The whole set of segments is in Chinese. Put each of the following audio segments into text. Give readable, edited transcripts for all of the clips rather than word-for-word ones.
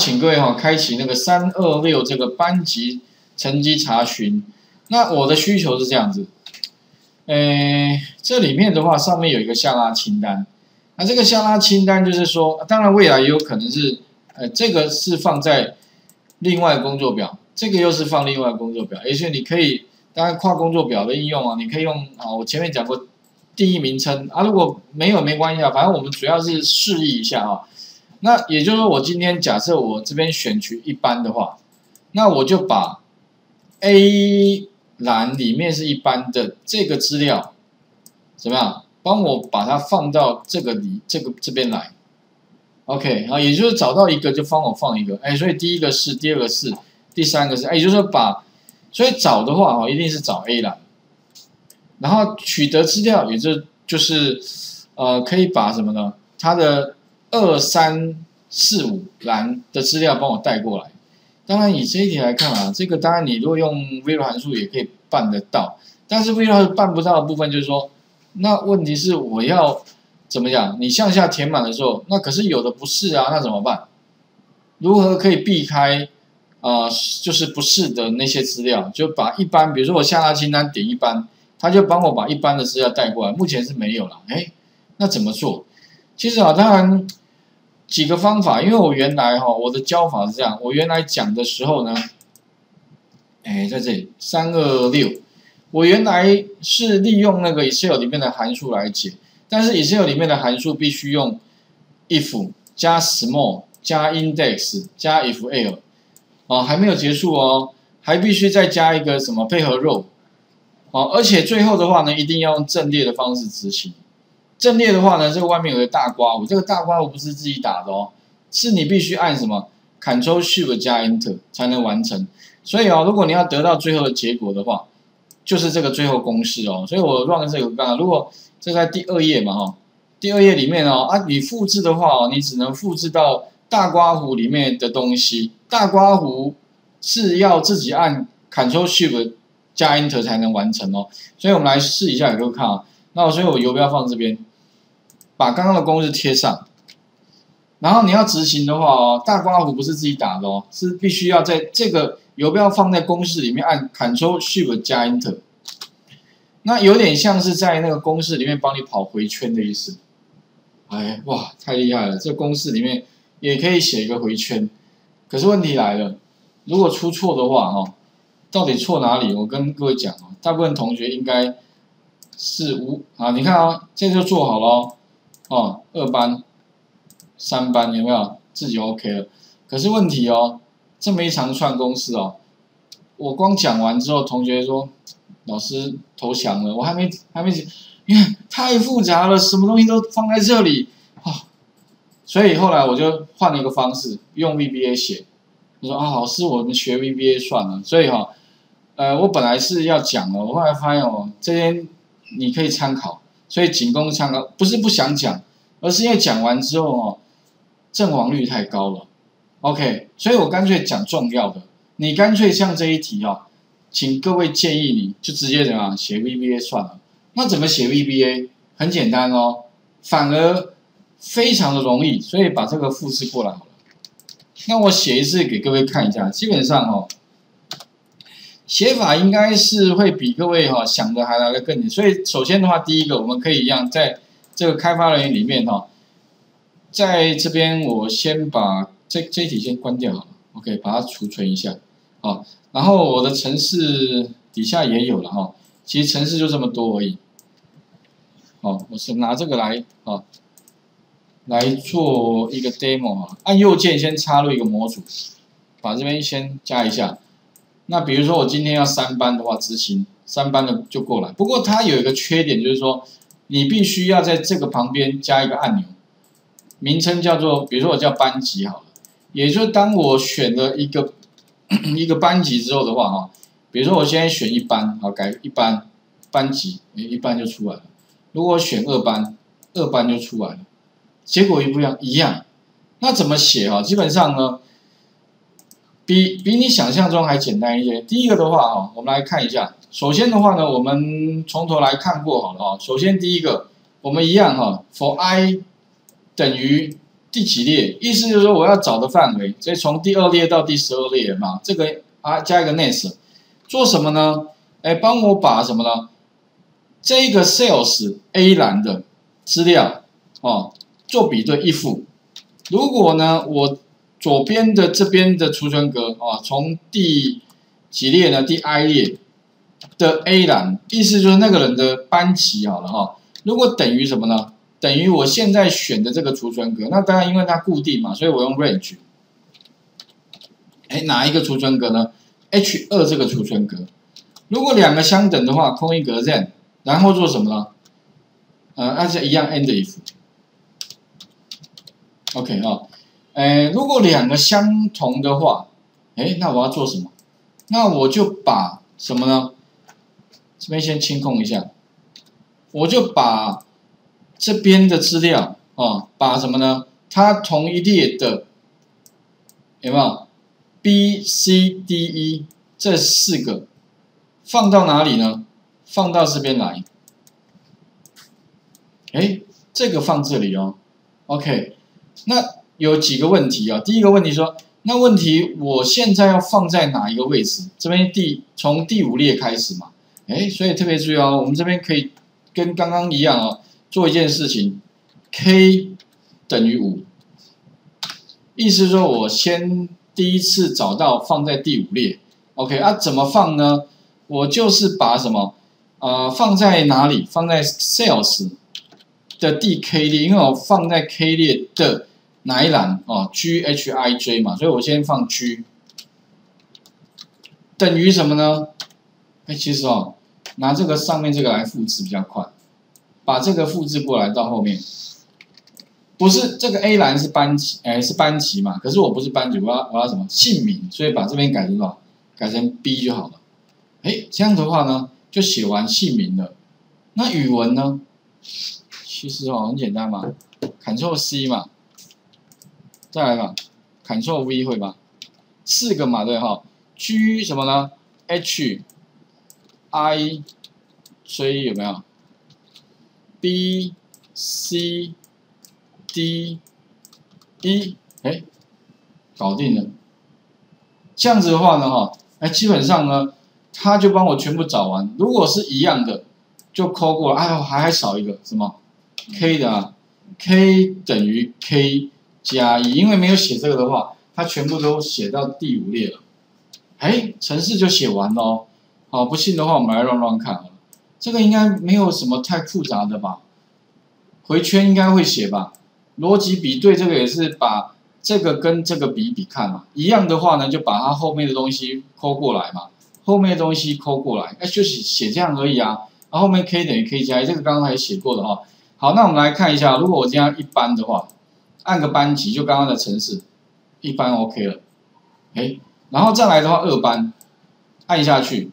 请各位哈开启那个326这个班级成绩查询。那我的需求是这样子，这里面的话上面有一个下拉清单，那这个下拉清单就是说，当然未来也有可能是，这个是放在另外工作表，这个又是放另外工作表，也许你可以当然跨工作表的应用啊，你可以用啊，我前面讲过第一名称啊，如果没有没关系啊，反正我们主要是示意一下啊。 那也就是说，我今天假设我这边选取一班的话，那我就把 A 栏里面是一班的这个资料，怎么样？帮我把它放到这个这边来。OK 啊，也就是找到一个就帮我放一个。哎，所以第一个是，第二个是，第三个是。哎，也就是说把，所以找的话哈，一定是找 A 栏，然后取得资料，也就是可以把什么呢？它的 2345栏的资料帮我带过来。当然以这一题来看啊，这个当然你如果用 VLOOKUP 函数也可以办得到，但是 VLOOKUP 办不到的部分就是说，那问题是我要怎么讲？你向下填满的时候，那可是有的不是啊，那怎么办？如何可以避开就是不是的那些资料？就把一般，比如说我下拉清单点一般，他就帮我把一般的资料带过来，目前是没有了。哎，那怎么做？其实啊，当然。 几个方法，因为我原来哈，我的教法是这样，我原来讲的时候呢，哎，在这里326，我原来是利用那个 Excel 里面的函数来解，但是 Excel 里面的函数必须用 if 加 small 加 index 加 if l， 哦，还没有结束哦，还必须再加一个什么配合 row， 哦，而且最后的话呢，一定要用阵列的方式执行。 阵列的话呢，这个外面有个大括弧，这个大括弧不是自己打的哦，是你必须按什么 Ctrl Shift 加 Enter 才能完成。所以哦，如果你要得到最后的结果的话，就是这个最后公式哦。所以我 run 这个干，如果这在第二页嘛哈、哦，第二页里面哦啊，你复制的话哦，你只能复制到大括弧里面的东西，大括弧是要自己按 Ctrl Shift 加 Enter 才能完成哦。所以我们来试一下，给各位看啊。那所以我游标放这边。 把刚刚的公式贴上，然后你要执行的话哦，大括弧不是自己打的哦，是必须要在这个游标放在公式里面按 Ctrl Shift 加 Enter， 那有点像是在那个公式里面帮你跑回圈的意思。哎，哇，太厉害了！这公式里面也可以写一个回圈，可是问题来了，如果出错的话哦，到底错哪里？我跟各位讲哦，大部分同学应该是无啊，你看哦，这就做好了哦。 哦，2班、3班有没有自己 OK 了？可是问题哦，这么一长串公式哦，我光讲完之后，同学说老师投降了，我还没，你看太复杂了，什么东西都放在这里哦。所以后来我就换了一个方式，用 VBA 写。我说啊，老师，我们学 VBA 算了。所以哈、哦，我本来是要讲的，我后来发现哦，这些你可以参考。 所以仅供参考，不是不想讲，而是因为讲完之后哦，阵亡率太高了。OK， 所以我干脆讲重要的。你干脆像这一题哦，请各位建议你就直接怎么样写 VBA 算了。那怎么写 VBA？ 很简单哦，反而非常的容易。所以把这个复制过来好了。那我写一次给各位看一下，基本上哦，写法应该是会比各位哈想的还来得更，所以首先的话，第一个我们可以一样，在这个开发人员里面哈，在这边我先把这一题先关掉好了 ，OK， 把它储存一下，好，然后我的程式底下也有了哈，其实程式就这么多而已，好，我是拿这个来啊，来做一个 demo 啊，按右键先插入一个模组，把这边先加一下。 那比如说我今天要3班的话，执行3班的就过来。不过它有一个缺点，就是说你必须要在这个旁边加一个按钮，名称叫做，比如说我叫班级好了。也就是当我选了一个班级之后的话，哈，比如说我现在选一班，好改一班班级，一班就出来了。如果我选2班，2班就出来了。结果一不一样？一样。那怎么写啊？基本上呢？ 比你想象中还简单一些。第一个的话啊，我们来看一下。首先的话呢，我们从头来看过好了啊。首先第一个，我们一样哈 ，for i 等于第几列？意思就是说我要找的范围，所以从第2列到第12列嘛，这个啊加一个 next， 做什么呢？哎，帮我把什么呢？这个 sales A 栏的资料哦做比对if。如果呢我左边的这边的储存格啊，从第几列呢？第 I 列的 A 栏，意思就是那个人的班级好了哈。如果等于什么呢？ 等于我现在选的这个储存格，那当然因为它固定嘛，所以我用 range。哎，哪一个储存格呢 ？H2 这个储存格。如果两个相等的话，空一格 then， 然后做什么呢？而且一样 end if。OK 哈、哦，哎，如果两个相同的话，哎，那我要做什么？那我就把什么呢？这边先清空一下，我就把 这边的资料啊，把什么呢？它同一列的有没有 B、C、D、E 这4个放到哪里呢？放到这边来。哎，这个放这里哦。OK， 那有几个问题啊？第一个问题说，那问题我现在要放在哪一个位置？这边从第5列开始嘛。哎，所以特别注意哦，我们这边可以跟刚刚一样哦。 做一件事情 ，k 等于5，意思说我先第一次找到放在第5列 ，OK 啊？怎么放呢？我就是把什么放在哪里？放在 sales 的第 k 列，因为我放在 k 列的哪一栏哦 ？G H I J 嘛，所以我先放 G 等于什么呢？哎，其实哦，拿这个上面这个来复制比较快。 把这个复制过来到后面，不是这个 A 栏是班级，哎是班级嘛？可是我不是班级，我要什么姓名？所以把这边改成什么？改成 B 就好了。哎，这样的话呢，就写完姓名了。那语文呢？其实哦很简单嘛 ，Ctrl C 嘛，再来嘛 ，Ctrl V 会吧？4个嘛对哈 ，G 什么呢 ？H I J 有没有？ B、C、D、E， 哎，搞定了。这样子的话呢，哈，哎，基本上呢，他就帮我全部找完。如果是一样的，就抠过来。哎呦，还少一个什么 K 的啊 ？K 等于 K 加1，因为没有写这个的话，它全部都写到第5列了。哎，程式就写完了哦。好，不信的话，我们来乱乱看。 这个应该没有什么太复杂的吧？回圈应该会写吧？逻辑比对这个也是把这个跟这个比比看嘛，一样的话呢，就把它后面的东西抠过来嘛，后面的东西抠过来，哎，就写这样而已啊。然后后面 k 等于 k 加1，这个刚才写过的哈。好，那我们来看一下，如果我这样一般的话，按个班级，就刚刚的程式，一般 OK 了，哎，然后再来的话2班，按下去。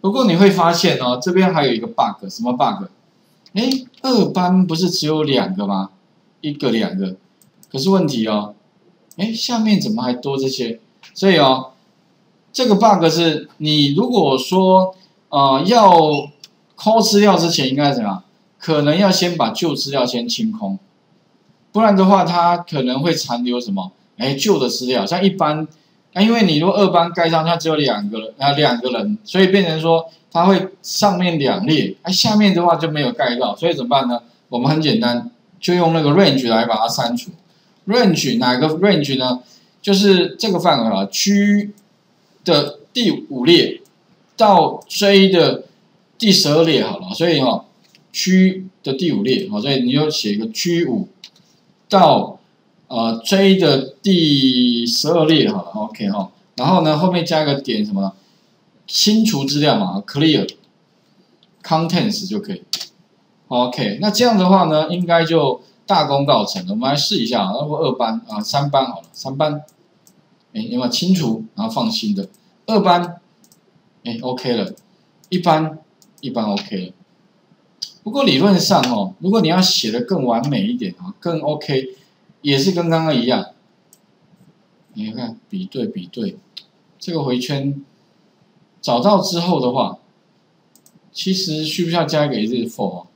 不过你会发现哦，这边还有一个 bug， 什么 bug？ 哎，2班不是只有2个吗？1个、2个，可是问题哦，哎，下面怎么还多这些？所以哦，这个 bug 是你如果说要抠资料之前应该怎样？可能要先把旧资料先清空，不然的话它可能会残留什么？哎，旧的资料，像一般。 那因为你如果2班盖上，它只有2个人，所以变成说它会上面2列，哎，下面的话就没有盖到，所以怎么办呢？我们很简单，就用那个 range 来把它删除。range 哪个 range 呢？就是这个范围啊 ，G 的第5列到 J 的第12列好了，所以哈、哦、，G 的第5列，好，所以你就写一个 G5 到。 J 的第12列好了 ，OK 哈、哦，然后呢，后面加一个点什么呢？清除资料嘛 ，clear contents 就可以。OK， 那这样的话呢，应该就大功告成了。我们来试一下，然后2班啊，3班好了，3班，哎，有没有清除？然后放新的2班，哎 ，OK 了，一班 OK 了。不过理论上哦，如果你要写的更完美一点啊，更 OK。 也是跟刚刚一样，你看比对，这个回圈找到之后的话，其实需不需要加一个 is for？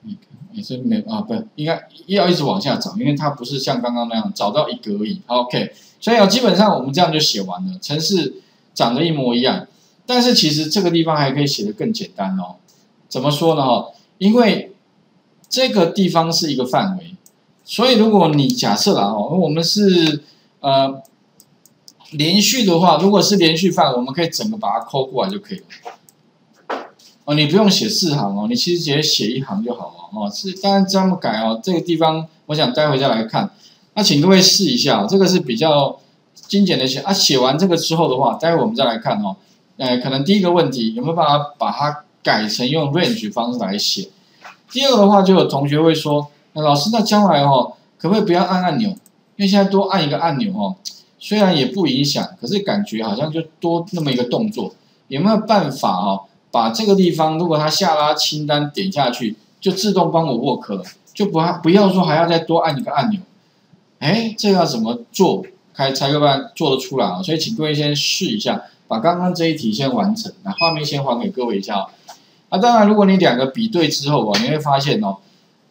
你看，哎，也是没啊，不应该要一直往下找，因为它不是像刚刚那样找到一格而已。OK， 所以啊，基本上我们这样就写完了，程式长得一模一样。但是其实这个地方还可以写得更简单哦。怎么说呢？哈，因为这个地方是一个范围，所以如果你假设啦哦，我们是连续的话，如果是连续范围，我们可以整个把它抠过来就可以了。 哦，你不用写四行哦，你其实直接写一行就好哦。哦，是，当然这样改哦。这个地方我想待会再来看。那请各位试一下、哦，这个是比较精简的写啊。写完这个之后的话，待会我们再来看哦。可能第一个问题有没有办法把它改成用 range 方式来写？第二个的话，就有同学会说，老师，那将来哦，可不可以不要按按钮？因为现在多按一个按钮哦，虽然也不影响，可是感觉好像就多那么一个动作，有没有办法哦？ 把这个地方，如果它下拉清单点下去，就自动帮我 work 了，就不要说还要再多按一个按钮。哎，这要怎么做，才有办法做得出来啊？所以请各位先试一下，把刚刚这一题先完成。那画面先还给各位一下哦。啊，当然，如果你两个比对之后啊，你会发现哦，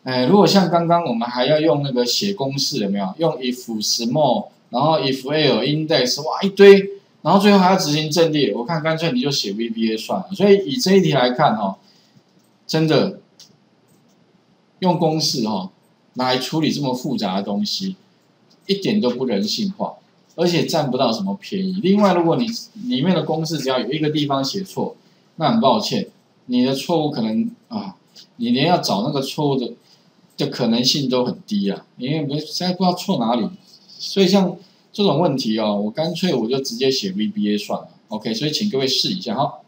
哎，如果像刚刚我们还要用那个写公式有没有？用 if small， 然后 if l index， 哇一堆。 然后最后还要执行阵列，我看干脆你就写 VBA 算了。所以以这一题来看哦，真的用公式哦来处理这么复杂的东西，一点都不人性化，而且占不到什么便宜。另外，如果你里面的公式只要有一个地方写错，那很抱歉，你的错误可能啊，你连要找那个错误的可能性都很低啊，因为没实在不知道错哪里，所以像。 这种问题哦，我干脆就直接写 VBA 算了。OK， 所以请各位试一下哈。